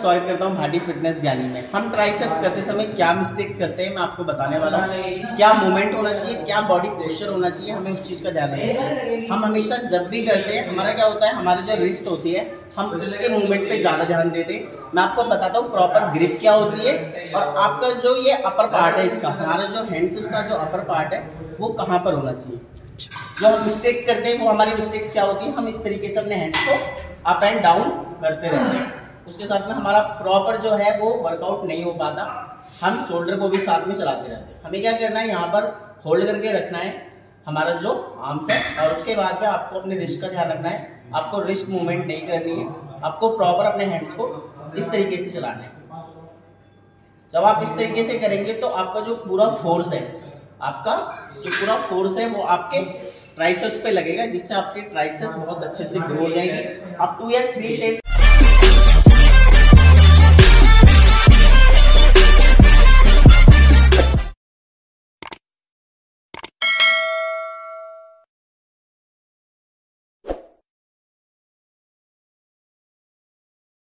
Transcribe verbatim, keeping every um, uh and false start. स्वागत करता हूं भाटी फिटनेस ज्ञानी में। हम ट्राइसेप्स करते समय क्या मिस्टेक करते हैं मैं आपको बताने वाला हूं। क्या मूवमेंट होना चाहिए, क्या बॉडी पोस्चर होना चाहिए, हमें उस चीज़ का ध्यान रखना चाहिए। हम हमेशा जब भी करते हैं हमारा क्या होता है, हमारी जो रिस्ट होती है हम उसके मूवमेंट पे ज़्यादा ध्यान देते हैं। मैं आपको बताता हूँ प्रॉपर ग्रिप क्या होती है और आपका जो ये अपर पार्ट है, इसका हमारा जो हैंड्स उसका जो अपर पार्ट है वो कहाँ पर होना चाहिए। जो हम मिस्टेक्स करते हैं वो हमारी मिस्टेक्स क्या होती है, हम इस तरीके से अपने हैंड्स को अप एंड डाउन करते रहते हैं। उसके साथ में हमारा प्रॉपर जो है वो वर्कआउट नहीं हो पाता। हम शोल्डर को भी साथ में चलाते रहते हैं। हमें क्या करना है, यहाँ पर होल्ड करके रखना है हमारा जो आर्म्स है, और उसके बाद में आपको अपने रिस्ट का ध्यान रखना है। आपको रिस्ट मूवमेंट नहीं करनी है, आपको प्रॉपर अपने हैंड्स को इस तरीके से चलाना है। जब आप इस तरीके से करेंगे तो आपका जो पूरा फोर्स है, आपका जो पूरा फोर्स है वो आपके ट्राइसेप्स पे लगेगा, जिससे आपके ट्राइसेप्स बहुत अच्छे से ग्रो हो जाएंगे। आप टू या थ्री सेट्स